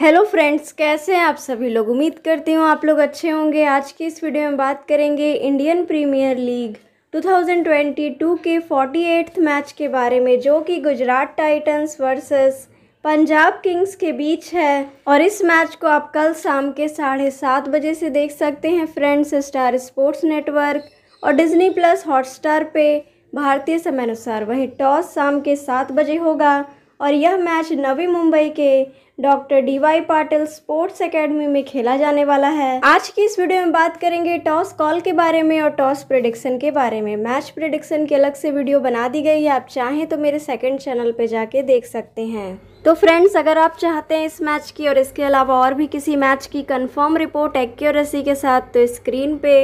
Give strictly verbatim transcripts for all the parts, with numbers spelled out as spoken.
Hello friends, कैसे हैं आप सभी लोग। उम्मीद करती हूँ आप लोग अच्छे होंगे। आज की इस वीडियो में बात करेंगे इंडियन प्रीमियर लीग दो हज़ार बाईस के अड़तालीसवें मैच के बारे में, जो कि Gujarat Titans versus Punjab Kings के बीच है। और इस मैच को आप कल शाम के साढ़े सात बजे से देख सकते हैं फ्रेंड्स, स्टार स्पोर्ट्स नेटवर्क और डिज्नी प्लस हॉटस्टार पे भारतीय समयानुसार। वहीं टॉस शाम के सात बजे होगा और यह मैच नवी मुंबई के doctor D Y Patil sports academy में खेला जाने वाला है। आज की इस वीडियो में बात करेंगे टॉस कॉल के बारे में और टॉस प्रेडिक्शन के बारे में। मैच प्रेडिक्शन की अलग से वीडियो बना दी गई है, आप चाहें तो मेरे सेकंड चैनल पे जाके देख सकते हैं। तो फ्रेंड्स, अगर आप चाहते हैं इस मैच की और इसके अलावा और भी किसी मैच की कन्फर्म रिपोर्ट एक्यूरेसी के साथ, तो स्क्रीन पे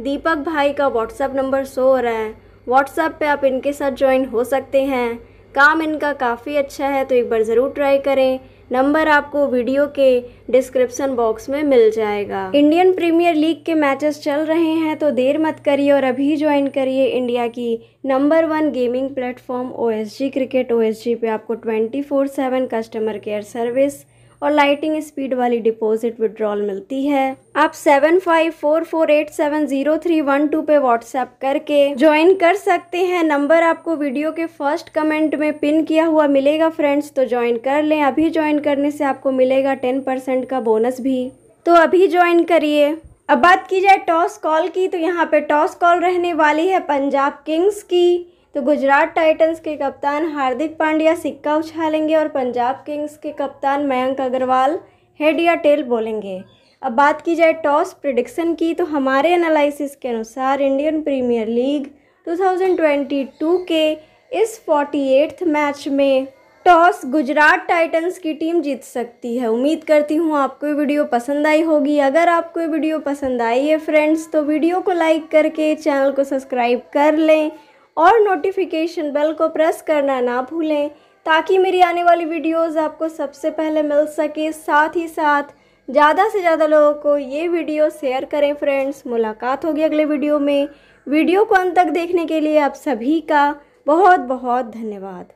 दीपक भाई का व्हाट्सअप नंबर शो हो रहा है। व्हाट्सअप पे आप इनके साथ ज्वाइन हो सकते हैं। काम इनका काफ़ी अच्छा है, तो एक बार ज़रूर ट्राई करें। नंबर आपको वीडियो के डिस्क्रिप्शन बॉक्स में मिल जाएगा। इंडियन प्रीमियर लीग के मैचेस चल रहे हैं, तो देर मत करिए और अभी ज्वाइन करिए इंडिया की number one gaming platform OSG cricket. OSG पे आपको twenty four seven customer care service और लाइटिंग स्पीड वाली डिपॉजिट विड्रॉल मिलती है। आप seven five four four eight seven zero three one two पे व्हाट्सएप करके ज्वाइन कर सकते हैं। नंबर आपको वीडियो के फर्स्ट कमेंट में पिन किया हुआ मिलेगा फ्रेंड्स, तो ज्वाइन कर लें। अभी ज्वाइन करने से आपको मिलेगा टेन परसेंट का बोनस भी, तो अभी ज्वाइन करिए। अब बात की जाए टॉस कॉल की, तो यहाँ पे टॉस कॉल रहने वाली है पंजाब किंग्स की। तो गुजरात टाइटंस के कप्तान हार्दिक पांड्या सिक्का उछालेंगे और पंजाब किंग्स के कप्तान मयंक अग्रवाल हेड या टेल बोलेंगे। अब बात की जाए टॉस प्रेडिक्शन की, तो हमारे एनालिसिस के अनुसार इंडियन प्रीमियर लीग दो हज़ार बाईस के इस अड़तालीसवें मैच में टॉस गुजरात टाइटंस की टीम जीत सकती है। उम्मीद करती हूँ आपको ये वीडियो पसंद आई होगी। अगर आपको ये वीडियो पसंद आई है फ्रेंड्स, तो वीडियो को लाइक करके चैनल को सब्सक्राइब कर लें और नोटिफिकेशन बेल को प्रेस करना ना भूलें, ताकि मेरी आने वाली वीडियोस आपको सबसे पहले मिल सके। साथ ही साथ ज़्यादा से ज़्यादा लोगों को ये वीडियो शेयर करें फ्रेंड्स। मुलाकात होगी अगले वीडियो में। वीडियो को अंत तक देखने के लिए आप सभी का बहुत बहुत धन्यवाद।